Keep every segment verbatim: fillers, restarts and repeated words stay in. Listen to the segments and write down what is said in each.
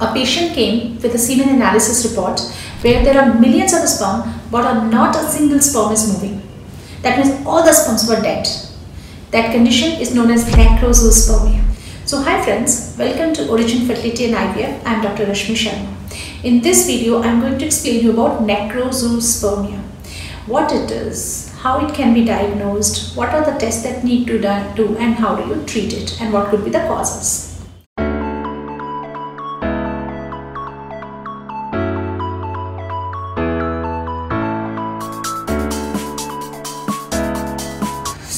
A patient came with a semen analysis report where there are millions of sperm but are not a single sperm is moving. That means all the sperms were dead. That condition is known as necrozoospermia. So hi friends, welcome to Origyn Fertility and I V F. I am Doctor Rashmi Sharma. In this video, I am going to explain you about necrozoospermia. What it is, how it can be diagnosed, what are the tests that need to do and how do you treat it and what could be the causes.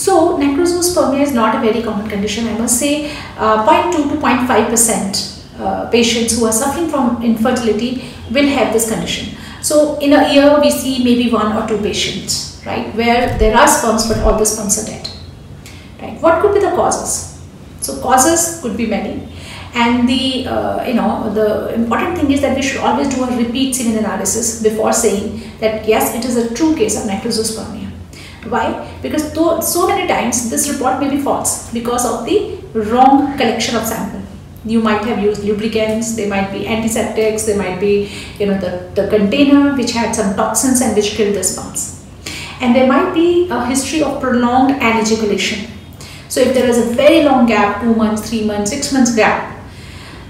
So necrozoospermia is not a very common condition. I must say uh, zero point two to zero point five percent uh, patients who are suffering from infertility will have this condition. So in a year we see maybe one or two patients, right, where there are sperms but all the sperms are dead, right. What could be the causes? So causes could be many, and the uh, you know the important thing is that we should always do a repeat semen analysis before saying that yes, it is a true case of necrozoospermia. Why? Because though so many times this report may be false because of the wrong collection of sample. You might have used lubricants, they might be antiseptics, they might be you know the, the container which had some toxins and which killed the sperms. And there might be a history of prolonged anejaculation. So if there is a very long gap, two months, three months, six months gap,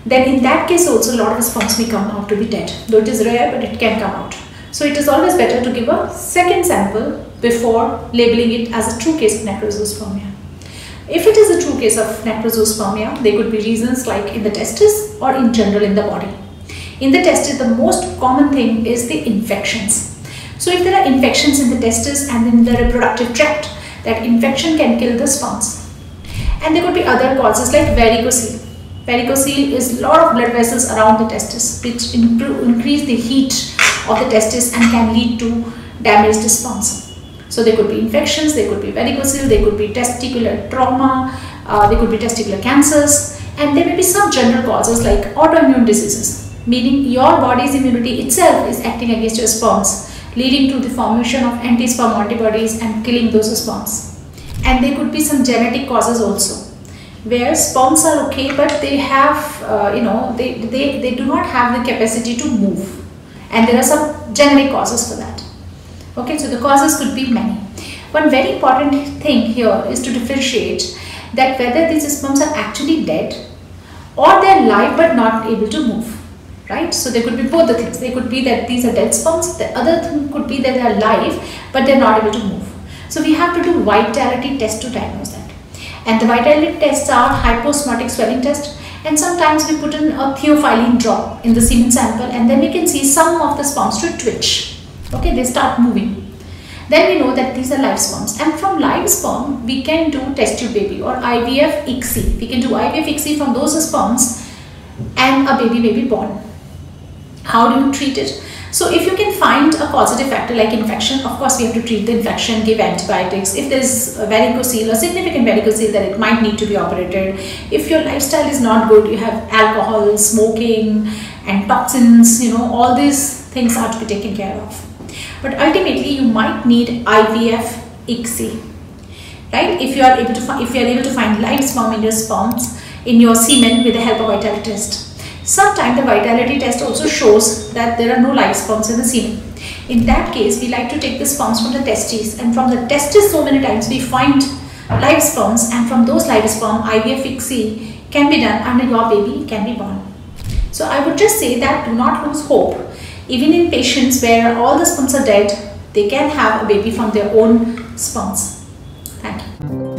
then in that case also a lot of sperms may come out to be dead. Though it is rare, but it can come out. So it is always better to give a second sample before labeling it as a true case of necrozoospermia. If it is a true case of necrozoospermia, there could be reasons like in the testis or in general in the body. In the testis, the most common thing is the infections. So if there are infections in the testis and in the reproductive tract, that infection can kill the sperms. And there could be other causes like varicocele. Varicocele is a lot of blood vessels around the testis which increase the heat of the testis and can lead to damaged sperms. So there could be infections, there could be varicocele, there could be testicular trauma, uh, there could be testicular cancers, and there may be some general causes like autoimmune diseases, meaning your body's immunity itself is acting against your sperms, leading to the formation of anti-sperm antibodies and killing those sperms. And there could be some genetic causes also, where sperms are okay, but they have, uh, you know, they, they, they do not have the capacity to move. And there are some genetic causes for that. Okay, so the causes could be many. One very important thing here is to differentiate that whether these sperms are actually dead or they are alive but not able to move, right? So there could be both the things. They could be that these are dead sperms. The other thing could be that they are alive but they are not able to move. So we have to do vitality test to diagnose that. And the vitality tests are hyposmotic swelling test, and sometimes we put in a theophylline drop in the semen sample and then we can see some of the sperms to twitch. Okay, they start moving. Then we know that these are live sperms, and from live sperm we can do test tube baby or I V F I C S I. We can do I V F I C S I from those sperms and a baby may be born. How do you treat it? So if you can find a causative factor like infection, of course we have to treat the infection, give antibiotics. If there is varicocele or significant varicocele, then it might need to be operated. If your lifestyle is not good, you have alcohol, smoking and toxins, you know, all these things are to be taken care of. But ultimately you might need I V F I C S I, right? If you are able to find, if you are able to find live sperm in your sperms, in your semen with the help of vitality test. Sometimes the vitality test also shows that there are no live sperms in the semen. In that case, we like to take the sperms from the testes, and from the testes so many times we find live sperms, and from those live sperm I V F I C S I can be done and your baby can be born. So I would just say that do not lose hope. Even in patients where all the sperms are dead, they can have a baby from their own sperms. Thank you.